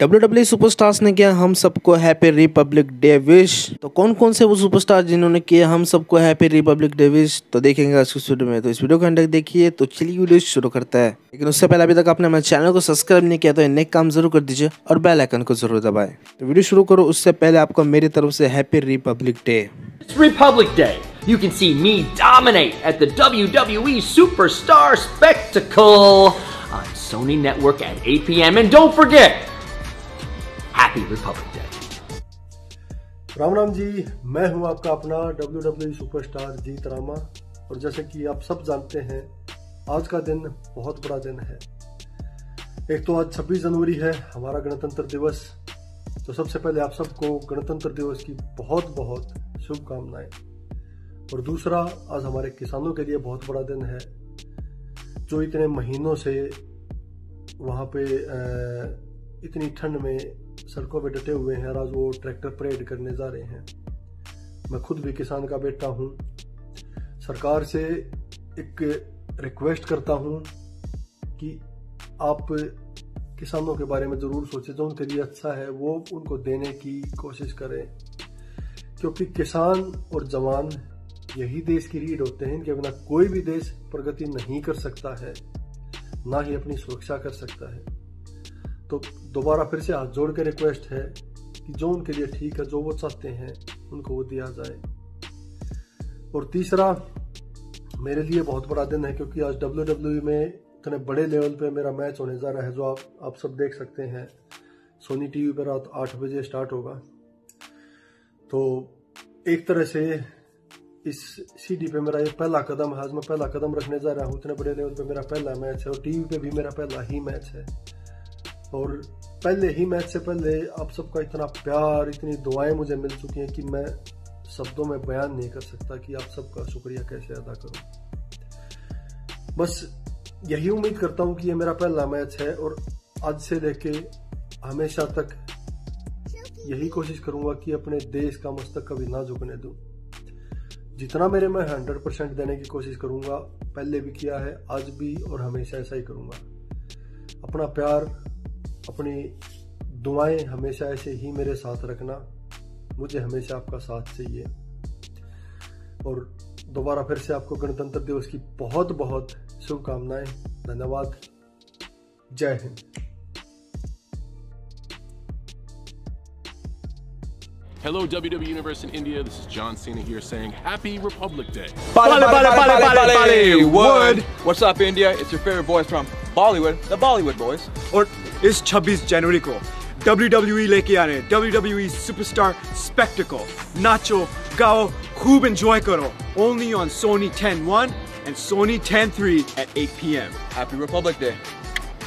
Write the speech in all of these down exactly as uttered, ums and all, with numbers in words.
W W superstars ने किया हम सबको हैप्पी रिपब्लिक डे विश। तो कौन कौन से वो सुपरस्टार जिन्होंने किया हम सबको हैप्पी रिपब्लिक डे विश, तो देखेंगे आज की वीडियो में। तो इस वीडियो को अंदर देखिए। तो चलिए वीडियो शुरू करता है, लेकिन उससे पहले अभी तक आपने हमारे चैनल को सब्सक्राइब नहीं किया तो ये नेक काम जरूर कर दीजिए और बेल आइकन को जरूर दबाएं। तो वीडियो शुरू करो, उससे पहले आपको मेरी तरफ से happy Republic day. Republic day you can see me dominate at the W W E superstar spectacle on Sony network at eight p m and don't forget Republic day. Ram Ram ji, मैं हूं आपका अपना W W superstar Jeet Rama. और जैसे कि आप सब जानते हैं, आज का दिन बहुत बड़ा दिन है। एक तो आज छब्बीस जनवरी है, हमारा गणतंत्र दिवस। तो सबसे पहले आप सबको गणतंत्र दिवस की बहुत बहुत शुभकामनाएं। और दूसरा, आज हमारे किसानों के लिए बहुत बड़ा दिन है, जो इतने महीनों से वहां पे इतनी ठंड में सड़कों पे डटे हुए हैं और आज वो ट्रैक्टर परेड करने जा रहे हैं। मैं खुद भी किसान का बेटा हूँ। सरकार से एक रिक्वेस्ट करता हूँ कि आप किसानों के बारे में ज़रूर सोचें, जो उनके लिए अच्छा है वो उनको देने की कोशिश करें, क्योंकि किसान और जवान यही देश की रीढ़ होते हैं। इनके बिना कोई भी देश प्रगति नहीं कर सकता है, ना ही अपनी सुरक्षा कर सकता है। तो दोबारा फिर से हाथ जोड़ के रिक्वेस्ट है कि जो उनके लिए ठीक है, जो वो चाहते हैं, उनको वो दिया जाए। और तीसरा, मेरे लिए बहुत बड़ा दिन है, क्योंकि आज डब्ल्यू डब्ल्यू में इतने बड़े लेवल पे मेरा मैच होने जा रहा है, जो आप आप सब देख सकते हैं। सोनी टीवी पर रात आठ बजे स्टार्ट होगा। तो एक तरह से इस सीडी पे मेरा ये पहला कदम है। आज मैं पहला कदम रखने जा रहा हूँ। इतने बड़े लेवल पर मेरा पहला मैच है और टीवी पर भी मेरा पहला ही मैच है। और पहले ही मैच से पहले आप सबका इतना प्यार, इतनी दुआएं मुझे मिल चुकी हैं कि मैं शब्दों में बयान नहीं कर सकता कि आप सबका शुक्रिया कैसे अदा करूं। बस यही उम्मीद करता हूं कि ये मेरा पहला मैच है और आज से लेके हमेशा तक यही कोशिश करूंगा कि अपने देश का मस्तक कभी ना झुकने दूं। जितना मेरे मैं हंड्रेड परसेंट देने की कोशिश करूंगा, पहले भी किया है, आज भी और हमेशा ऐसा ही करूंगा। अपना प्यार, अपनी दुआएं हमेशा ऐसे ही मेरे साथ रखना। मुझे हमेशा आपका साथ चाहिए। और दोबारा फिर से आपको गणतंत्र दिवस की बहुत बहुत शुभकामनाएं। धन्यवाद। जय Hind. Hello W W E Universe in India, this is John Cena here saying Happy Republic Day. Bali, Bali, Bali, Bali, Bollywood. What's up India? It's your favorite boys from Bollywood, the Bollywood boys. और इस छब्बीस जनवरी को W W ई लेके आ रहे हैं W W E superstar spectacle. नाचो, गाओ, खूब एंजॉय करो। Only on Sony ten one and Sony ten three at eight p m Happy Republic Day.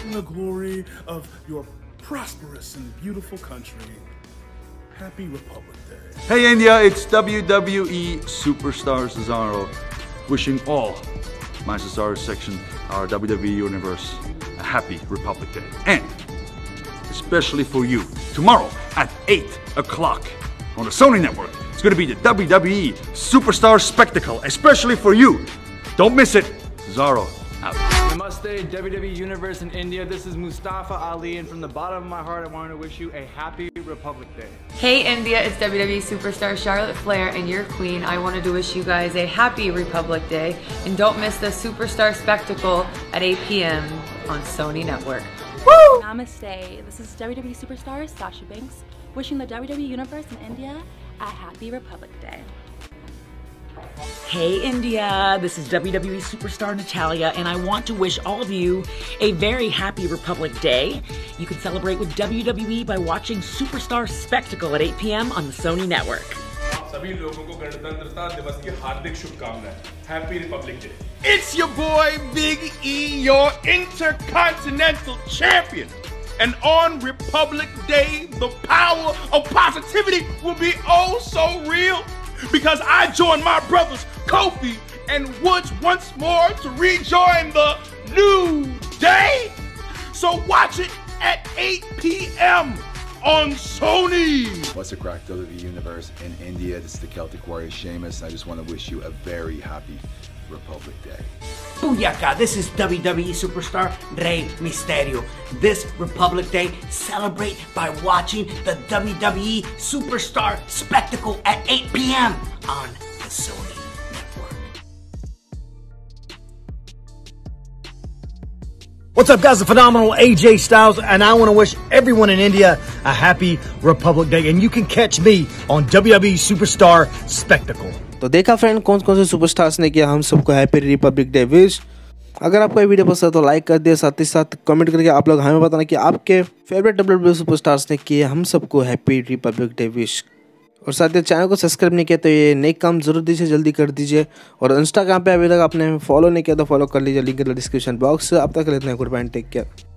In the glory of your prosperous and beautiful country. Happy Republic Day. Hey India, it's W W E Superstar Cesaro wishing all my Cesaro section, our W W E Universe, a happy Republic Day. And especially for you, tomorrow at eight o'clock on the Sony Network, it's going to be the W W E Superstar Spectacle, especially for you. Don't miss it. Cesaro out. Namaste, W W E Universe in India. This is Mustafa Ali, and from the bottom of my heart, I want to wish you a happy Republic Day. Hey India, it's W W E Superstar Charlotte Flair and your queen. I wanted to wish you guys a happy Republic Day, and don't miss the Superstar Spectacle at eight p m on Sony Network. Woo! Namaste, this is W W E Superstar Sasha Banks, wishing the W W E Universe in India a happy Republic Day. Hey India, this is W W E Superstar Natalya, and I want to wish all of you a very happy Republic Day. You can celebrate with W W E by watching Superstar Spectacle at eight p m on the Sony Network. सभी लोगों को गणतंत्रता दिवस की हार्दिक शुभकामनाएं। Happy Republic Day. It's your boy Big E, your Intercontinental Champion. And on Republic Day, the power of positivity will be oh so real. Because I joined my brothers Kofi and Woods once more to rejoin the new day. So watch it at eight p m on Sony. What's a crack, W W E Universe in India? This is the Celtic Warrior Sheamus. I just want to wish you a very happy Republic Day. Booyaka! This is W W E superstar Rey Mysterio. This Republic Day, celebrate by watching the W W E Superstar Spectacle at eight p m on the Sony. What's up, guys? The phenomenal A J Styles, and I want to wish everyone in India a happy Republic Day. And you can catch me on W W E Superstar Spectacle. तो देखा friend कौन कौन से superstars ने किया हम सबको happy Republic day wish. अगर आपको ये वीडियो पसंद है तो लाइक कर दिया, साथ ही साथ कमेंट करके आप लोग हमें बताना कि आपके फेवरेट डब्ल्यूडब्ल्यूई सुपरस्टार्स ने किए हम सबको हैप्पी रिपब्लिक डे विश। और साथ ही चैनल को सब्सक्राइब नहीं किया तो ये नए काम जरूर दीजिए, जल्दी कर दीजिए। और इंस्टाग्राम पे अभी तक आपने फॉलो नहीं किया तो फॉलो कर लीजिए, लिंक डिस्क्रिप्शन बॉक्स। अब तक लेते हैं, गुड बाय, टेक केयर।